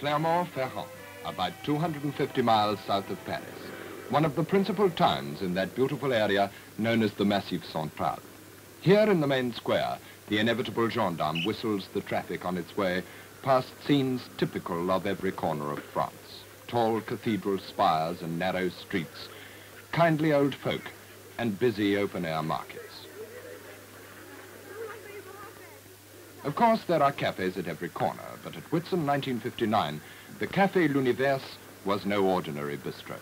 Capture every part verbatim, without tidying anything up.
Clermont-Ferrand, about two hundred fifty miles south of Paris, one of the principal towns in that beautiful area known as the Massif Central. Here in the main square, the inevitable gendarme whistles the traffic on its way past scenes typical of every corner of France. Tall cathedral spires and narrow streets, kindly old folk and busy open-air markets. Of course, there are cafes at every corner, but at Whitsun nineteen fifty-nine, the Café L'Universe was no ordinary bistro.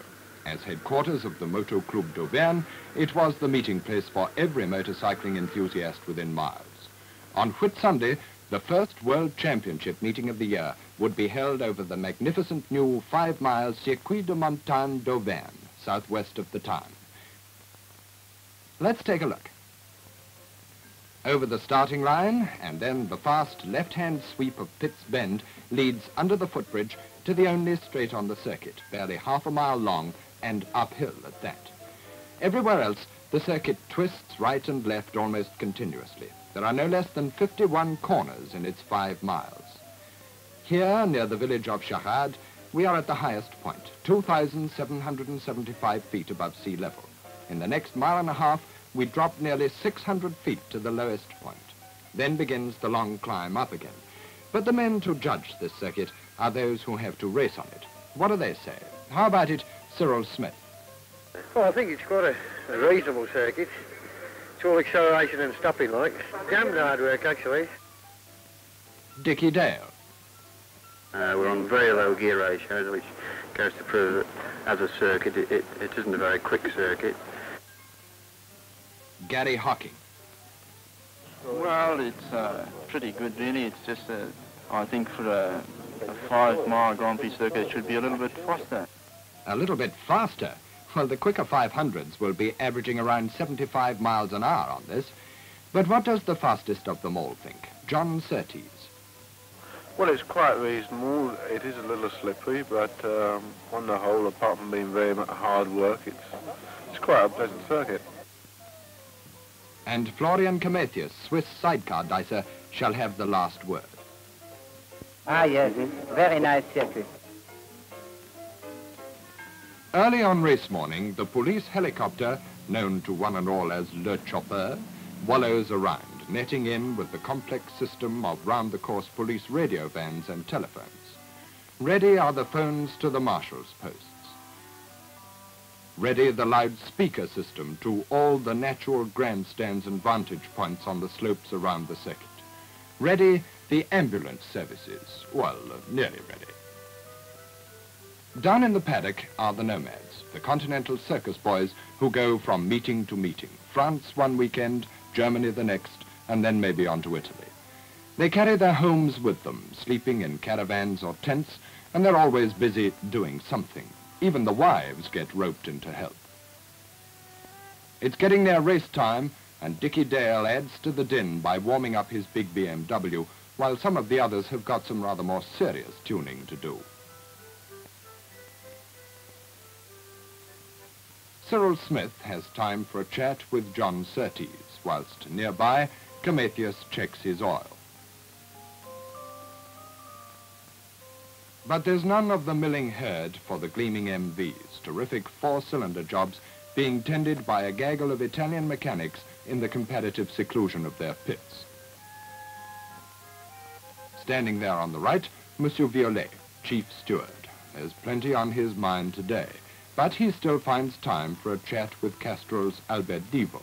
As headquarters of the Moto Club d'Auvergne, it was the meeting place for every motorcycling enthusiast within miles. On Whit Sunday, the first World Championship meeting of the year would be held over the magnificent new five-mile Circuit de Montagne d'Auvergne, southwest of the town. Let's take a look. Over the starting line, and then the fast left-hand sweep of Pitt's Bend leads under the footbridge to the only straight on the circuit, barely half a mile long and uphill at that. Everywhere else, the circuit twists right and left almost continuously. There are no less than fifty-one corners in its five miles. Here, near the village of Charade, we are at the highest point, two thousand seven hundred seventy-five feet above sea level. In the next mile and a half, we drop nearly six hundred feet to the lowest point. Then begins the long climb up again. But the men to judge this circuit are those who have to race on it. What do they say? How about it, Cyril Smith? Well, I think it's quite a, a reasonable circuit. It's all acceleration and stopping like. Damned hard work, actually. Dickie Dale. Uh, we're on very low gear ratios, which goes to prove that as a circuit, it, it, it isn't a very quick circuit. Gary Hocking. Well, it's uh, pretty good, really. It's just, uh, I think for a, a five-mile Grand Prix circuit, it should be a little bit faster. A little bit faster? Well, the quicker five hundreds will be averaging around seventy-five miles an hour on this. But what does the fastest of them all think? John Surtees. Well, it's quite reasonable. It is a little slippery, but um, on the whole, apart from being very much hard work, it's, it's quite a pleasant circuit. And Florian Cometius, Swiss sidecar dicer, shall have the last word. Ah, yes, it's a very nice circuit. Early on race morning, the police helicopter, known to one and all as Le Chopper, wallows around, netting in with the complex system of round-the-course police radio vans and telephones. Ready are the phones to the marshal's posts. Ready the loudspeaker system to all the natural grandstands and vantage points on the slopes around the circuit. Ready the ambulance services, well, nearly ready. Down in the paddock are the nomads, the continental circus boys who go from meeting to meeting, France one weekend, Germany the next, and then maybe on to Italy. They carry their homes with them, sleeping in caravans or tents, and they're always busy doing something. Even the wives get roped into help. It's getting near race time, and Dickie Dale adds to the din by warming up his big B M W, while some of the others have got some rather more serious tuning to do. Cyril Smith has time for a chat with John Surtees, whilst nearby, Cometius checks his oil. But there's none of the milling herd for the gleaming M Vs, terrific four-cylinder jobs being tended by a gaggle of Italian mechanics in the comparative seclusion of their pits. Standing there on the right, Monsieur Violet, chief steward. There's plenty on his mind today, but he still finds time for a chat with Castrol's Albert Divo.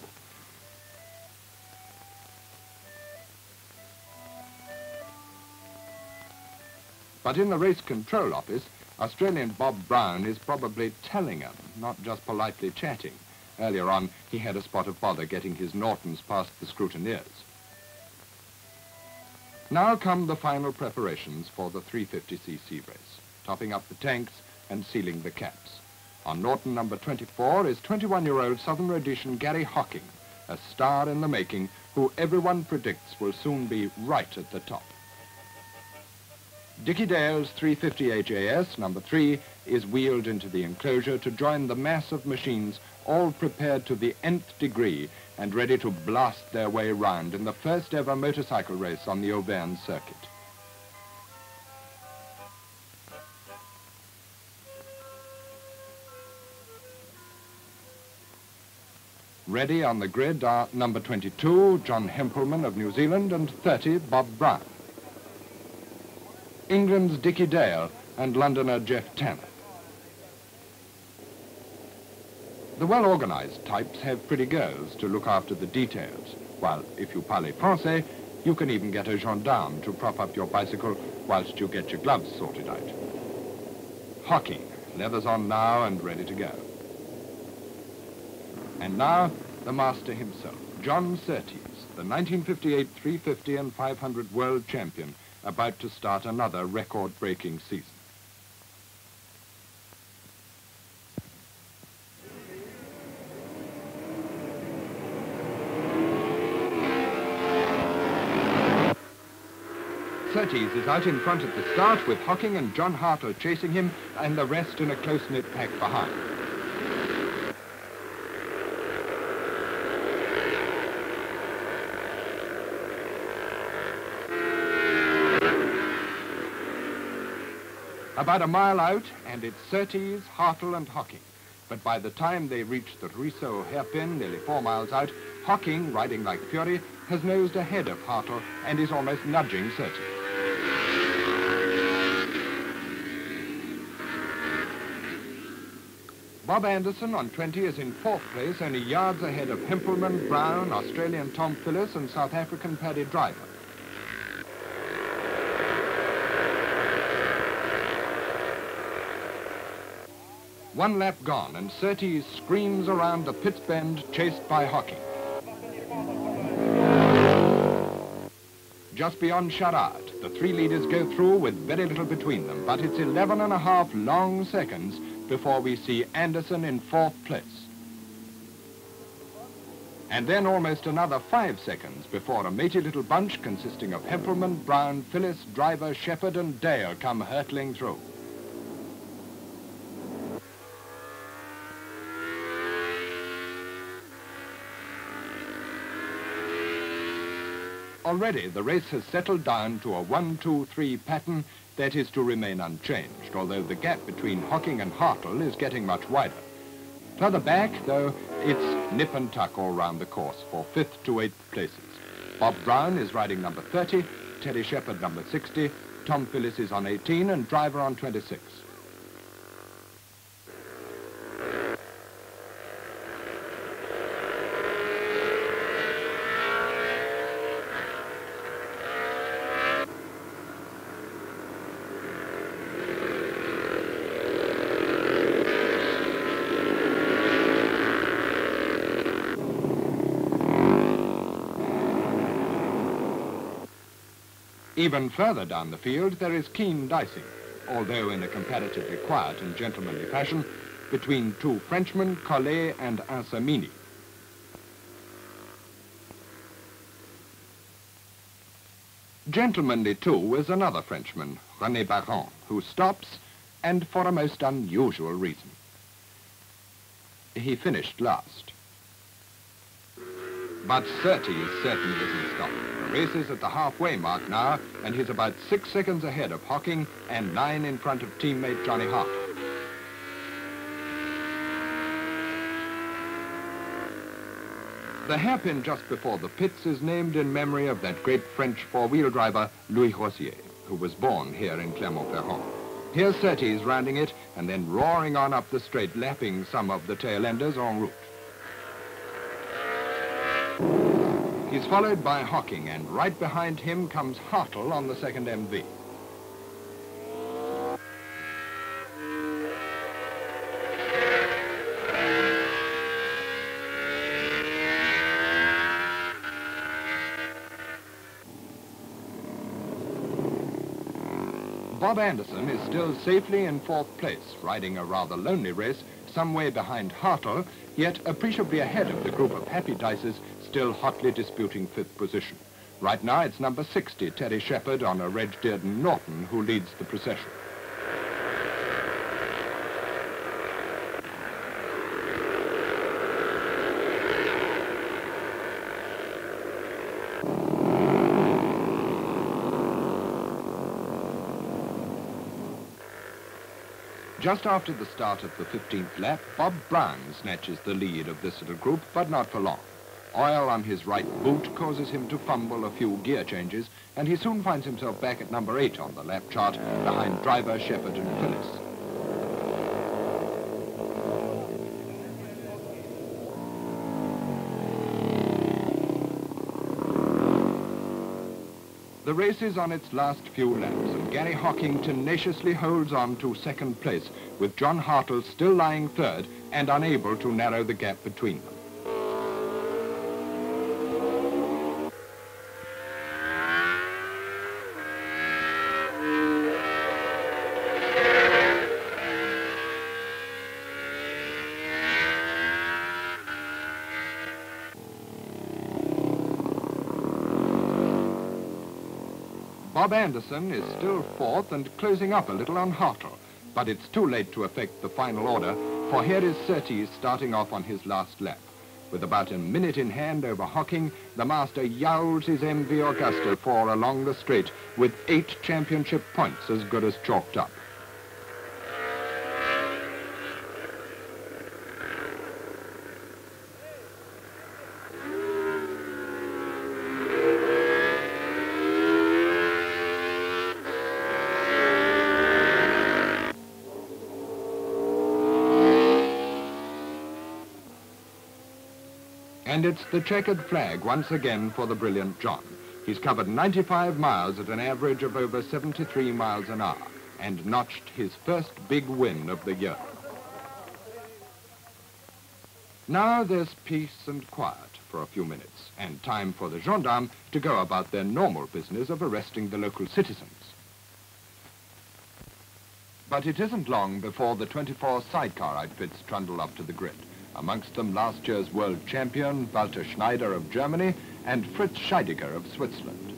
But in the Race Control Office, Australian Bob Brown is probably telling 'em, not just politely chatting. Earlier on, he had a spot of bother getting his Nortons past the scrutineers. Now come the final preparations for the three fifty c c race, topping up the tanks and sealing the caps. On Norton number twenty-four is twenty-one-year-old Southern Rhodesian Gary Hocking, a star in the making who everyone predicts will soon be right at the top. Dickie Dale's three fifty H A S, number three, is wheeled into the enclosure to join the mass of machines all prepared to the nth degree and ready to blast their way round in the first ever motorcycle race on the Auvergne circuit. Ready on the grid are number twenty-two, John Hempelman of New Zealand, and thirty, Bob Brown. England's Dickie Dale and Londoner Geoff Tanner. The well-organized types have pretty girls to look after the details, while if you parle français, you can even get a gendarme to prop up your bicycle whilst you get your gloves sorted out. Hocking, leathers on now and ready to go. And now, the master himself, John Surtees, the nineteen fifty-eight three fifty and five hundred world champion, about to start another record-breaking season. Surtees is out in front at the start, with Hocking and John Hartl chasing him, and the rest in a close-knit pack behind. About a mile out, and it's Surtees, Hartl and Hocking. But by the time they reach the Ruisseau hairpin, nearly four miles out, Hocking, riding like fury, has nosed ahead of Hartl and is almost nudging Surtees. Bob Anderson on twenty is in fourth place, only yards ahead of Hempelman, Brown, Australian Tom Phillis and South African Paddy Driver. One lap gone, and Surtees screams around the pit's bend, chased by Hocking. Just beyond Charade, the three leaders go through with very little between them, but it's eleven and a half long seconds before we see Anderson in fourth place. And then almost another five seconds before a matey little bunch consisting of Hempelman, Brown, Phillis, Driver, Shepherd, and Dale come hurtling through. Already, the race has settled down to a one two three pattern that is to remain unchanged, although the gap between Hocking and Hartl is getting much wider. Further back, though, it's nip and tuck all round the course for fifth to eighth places. Bob Brown is riding number thirty, Teddy Shepherd number sixty, Tom Phillis is on eighteen, and Driver on twenty-six. Even further down the field, there is keen dicing, although in a comparatively quiet and gentlemanly fashion, between two Frenchmen, Collet and Anselmini. Gentlemanly, too, is another Frenchman, René Baron, who stops, and for a most unusual reason. He finished last. But Surtees certainly isn't stopping. The race is at the halfway mark now, and he's about six seconds ahead of Hocking and nine in front of teammate Johnny Hartl. The hairpin just before the pits is named in memory of that great French four-wheel driver, Louis Rossier, who was born here in Clermont-Ferrand. Here's Surtees rounding it and then roaring on up the straight, lapping some of the tail-enders en route. He's followed by Hocking, and right behind him comes Hartl on the second M V. Bob Anderson is still safely in fourth place, riding a rather lonely race, some way behind Hartl, yet appreciably ahead of the group of Happy Dices still hotly disputing fifth position. Right now it's number sixty, Terry Shepherd, on a red Dearden Norton, who leads the procession. Just after the start of the fifteenth lap, Bob Brown snatches the lead of this little group, but not for long. Oil on his right boot causes him to fumble a few gear changes, and he soon finds himself back at number eight on the lap chart, behind driver Shepherd and Phillips. The race is on its last few laps, and Gary Hocking tenaciously holds on to second place, with John Hartl still lying third and unable to narrow the gap between them. Bob Anderson is still fourth and closing up a little on Hartl, but it's too late to affect the final order, for here is Surtees starting off on his last lap. With about a minute in hand over Hocking, the master yowls his M V Augusta for along the straight, with eight championship points as good as chalked up. And it's the checkered flag once again for the brilliant John. He's covered ninety-five miles at an average of over seventy-three miles an hour and notched his first big win of the year. Now there's peace and quiet for a few minutes, and time for the gendarmes to go about their normal business of arresting the local citizens. But it isn't long before the twenty-four sidecar outfits trundle up to the grid. Amongst them last year's world champion, Walter Schneider of Germany and Fritz Scheidegger of Switzerland.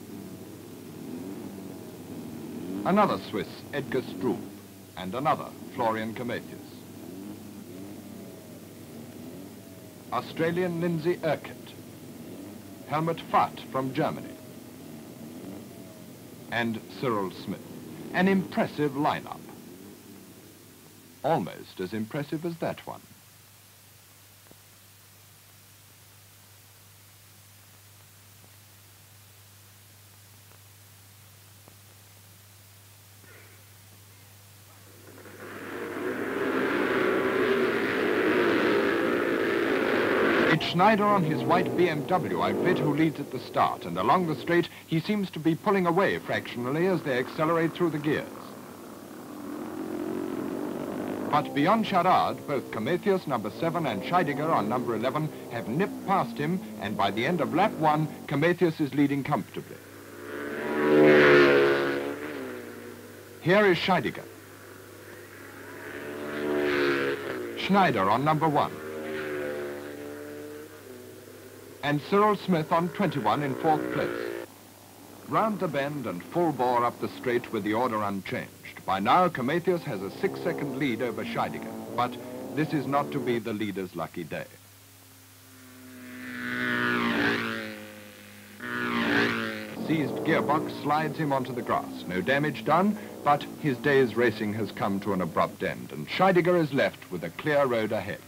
Another Swiss, Edgar Struve, and another, Florian Comapius. Australian Lindsay Urquhart, Helmut Pfatt from Germany, and Cyril Smith. An impressive lineup. Almost as impressive as that one. Schneider on his white B M W outfit who leads at the start, and along the straight he seems to be pulling away fractionally as they accelerate through the gears. But beyond Charade, both Comapius, number seven, and Scheidegger on number eleven have nipped past him, and by the end of lap one, Comapius is leading comfortably. Here is Scheidegger. Schneider on number one. And Cyril Smith on twenty-one in fourth place. Round the bend and full bore up the straight with the order unchanged. By now, Comapius has a six-second lead over Scheidegger, but this is not to be the leader's lucky day. Seized gearbox slides him onto the grass. No damage done, but his day's racing has come to an abrupt end, and Scheidegger is left with a clear road ahead.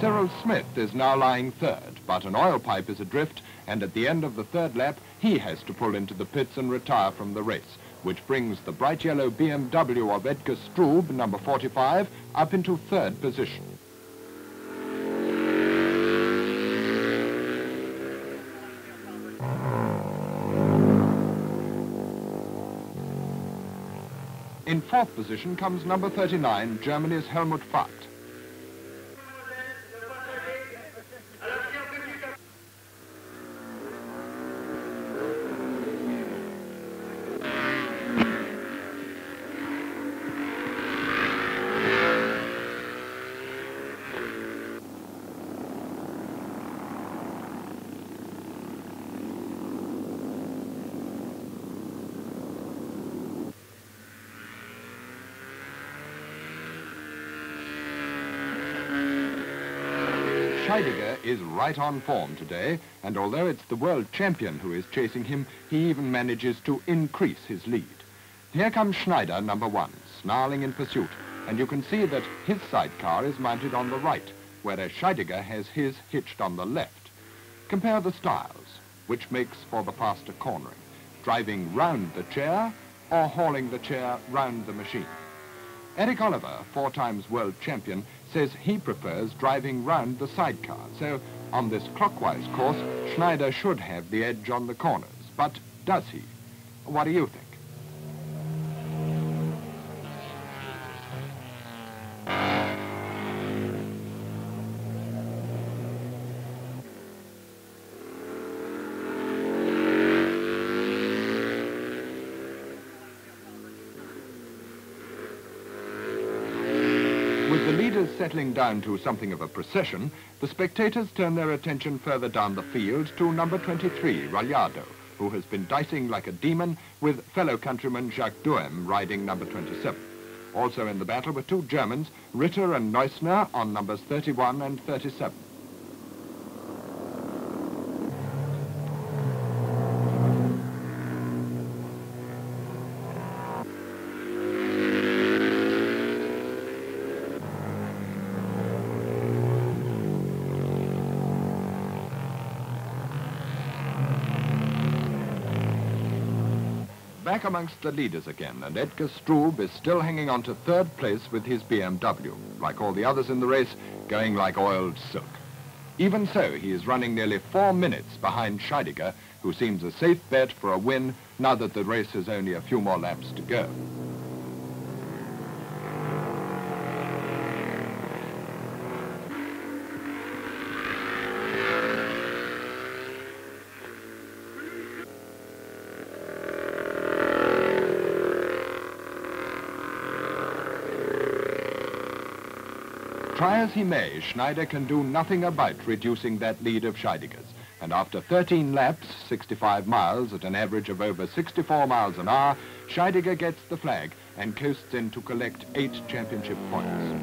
Cyril Smith is now lying third, but an oil pipe is adrift, and at the end of the third lap, he has to pull into the pits and retire from the race, which brings the bright yellow B M W of Edgar Struve, number forty-five, up into third position. In fourth position comes number thirty-nine, Germany's Helmut Fahrt. Scheidegger is right on form today, and although it's the world champion who is chasing him, he even manages to increase his lead. Here comes Schneider, number one, snarling in pursuit, and you can see that his sidecar is mounted on the right, whereas Scheidegger has his hitched on the left. Compare the styles, which makes for the faster cornering, driving round the chair or hauling the chair round the machine. Eric Oliver, four times world champion, says he prefers driving round the sidecar, so on this clockwise course, Schneider should have the edge on the corners, but does he? What do you think? Settling down to something of a procession, the spectators turn their attention further down the field to number twenty-three, Rallardo, who has been dicing like a demon with fellow countryman Jacques Duhem riding number twenty-seven. Also in the battle were two Germans, Ritter and Neusner, on numbers thirty-one and thirty-seven. Back amongst the leaders again, and Edgar Stroob is still hanging on to third place with his B M W, like all the others in the race, going like oiled silk. Even so, he is running nearly four minutes behind Scheidegger, who seems a safe bet for a win now that the race has only a few more laps to go. Try as he may, Schneider can do nothing about reducing that lead of Scheidegger's. And after thirteen laps, sixty-five miles, at an average of over sixty-four miles an hour, Scheidegger gets the flag and coasts in to collect eight championship points.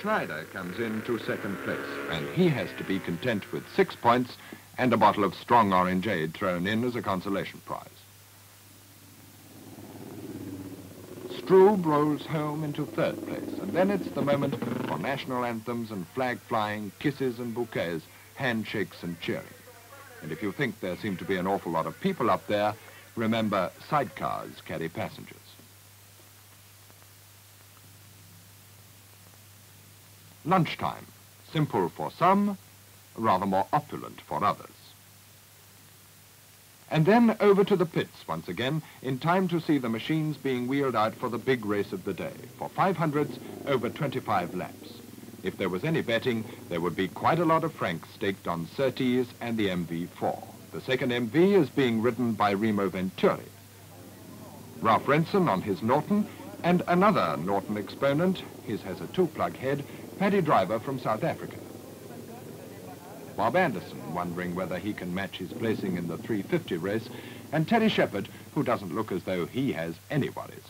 Schneider comes in to second place, and he has to be content with six points and a bottle of strong orangeade thrown in as a consolation prize. Stroob rolls home into third place, and then it's the moment for national anthems and flag flying, kisses and bouquets, handshakes and cheering. And if you think there seem to be an awful lot of people up there, remember, sidecars carry passengers. Lunchtime, simple for some, rather more opulent for others. And then over to the pits once again, in time to see the machines being wheeled out for the big race of the day, for five hundreds over twenty-five laps. If there was any betting, there would be quite a lot of francs staked on Surtees and the M V four. The second M V is being ridden by Remo Venturi. Ralph Renson on his Norton, and another Norton exponent, his has a two-plug head, Paddy Driver from South Africa. Bob Anderson, wondering whether he can match his placing in the three fifty race, and Terry Shepherd, who doesn't look as though he has any worries.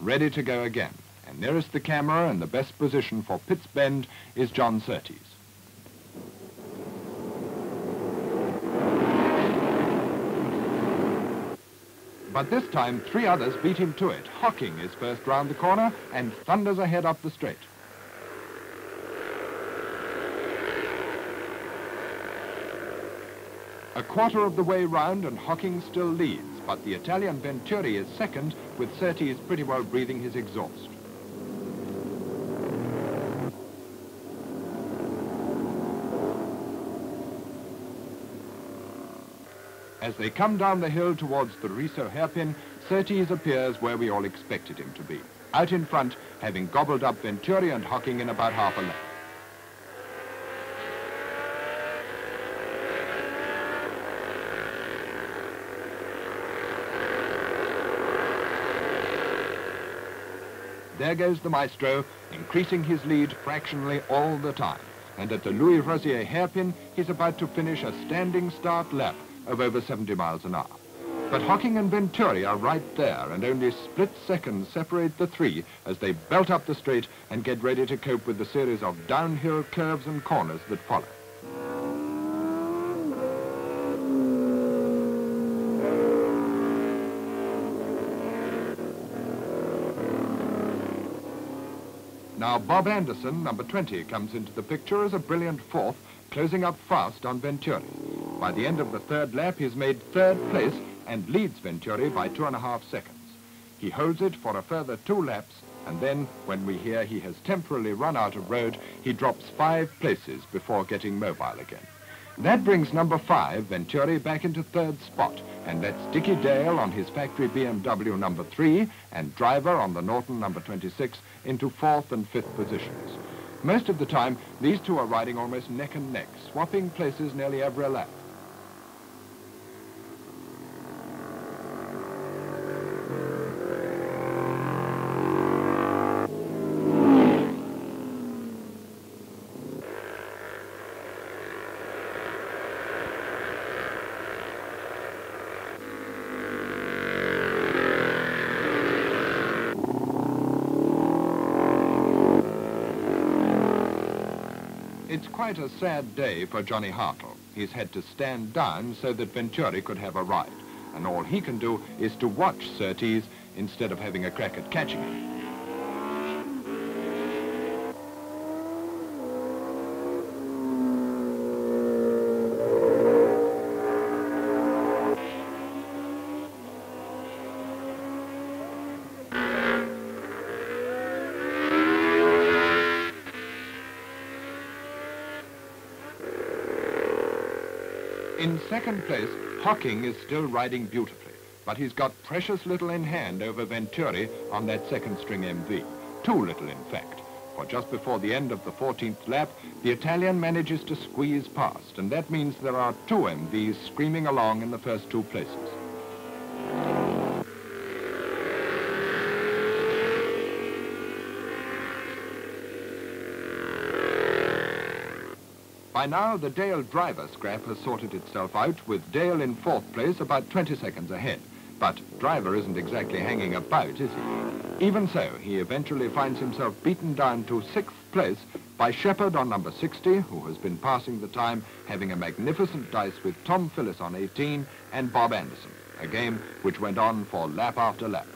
Ready to go again, and nearest the camera and the best position for Pitts Bend is John Surtees. But this time, three others beat him to it. Hocking is first round the corner and thunders ahead up the straight. A quarter of the way round and Hocking still leads, but the Italian Venturi is second, with Surtees pretty well breathing his exhaust. As they come down the hill towards the Riso hairpin, Surtees appears where we all expected him to be, out in front, having gobbled up Venturi and Hocking in about half a lap. There goes the maestro, increasing his lead fractionally all the time. And at the Louis Rosier hairpin, he's about to finish a standing start lap of over seventy miles an hour. But Hocking and Venturi are right there, and only split seconds separate the three as they belt up the straight and get ready to cope with the series of downhill curves and corners that follow. Now Bob Anderson, number twenty, comes into the picture as a brilliant fourth, closing up fast on Venturi. By the end of the third lap, he's made third place and leads Venturi by two and a half seconds. He holds it for a further two laps, and then, when we hear he has temporarily run out of road, he drops five places before getting mobile again. That brings number five, Venturi, back into third spot, and that's Dickie Dale on his factory B M W number three and Driver on the Norton number twenty-six into fourth and fifth positions. Most of the time, these two are riding almost neck and neck, swapping places nearly every lap. It's quite a sad day for Johnny Hartl. He's had to stand down so that Venturi could have a ride. And all he can do is to watch Surtees instead of having a crack at catching him. In second place, Hocking is still riding beautifully, but he's got precious little in hand over Venturi on that second string M V. Too little, in fact, for just before the end of the fourteenth lap, the Italian manages to squeeze past, and that means there are two M Vs screaming along in the first two places. By now, the Dale Driver scrap has sorted itself out, with Dale in fourth place about twenty seconds ahead. But Driver isn't exactly hanging about, is he? Even so, he eventually finds himself beaten down to sixth place by Shepherd on number sixty, who has been passing the time having a magnificent dice with Tom Phillis on eighteen and Bob Anderson, a game which went on for lap after lap.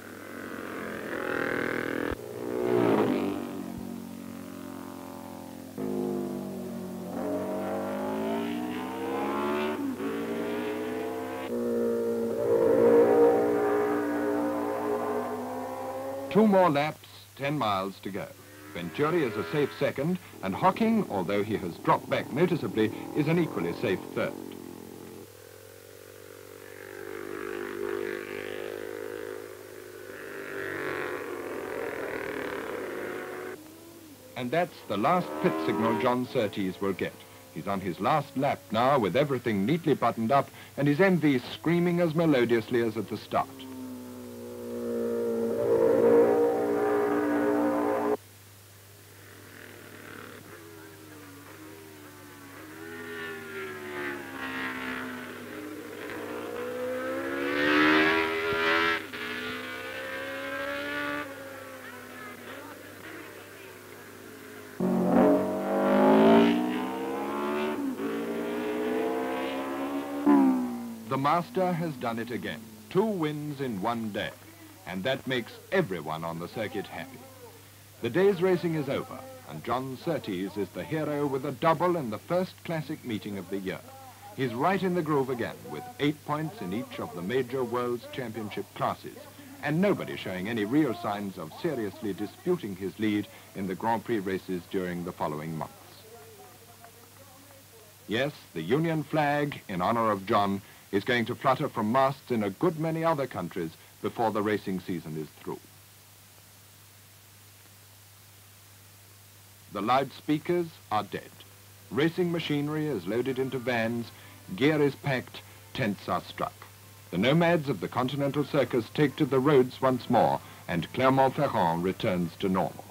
Two more laps, ten miles to go. Venturi is a safe second, and Hocking, although he has dropped back noticeably, is an equally safe third. And that's the last pit signal John Surtees will get. He's on his last lap now, with everything neatly buttoned up, and his M V screaming as melodiously as at the start. The master has done it again. Two wins in one day. And that makes everyone on the circuit happy. The day's racing is over, and John Surtees is the hero with a double in the first classic meeting of the year. He's right in the groove again, with eight points in each of the major World's Championship classes, and nobody showing any real signs of seriously disputing his lead in the Grand Prix races during the following months. Yes, the Union flag, in honor of John, is going to flutter from masts in a good many other countries before the racing season is through. The loudspeakers are dead. Racing machinery is loaded into vans, gear is packed, tents are struck. The nomads of the Continental Circus take to the roads once more, and Clermont-Ferrand returns to normal.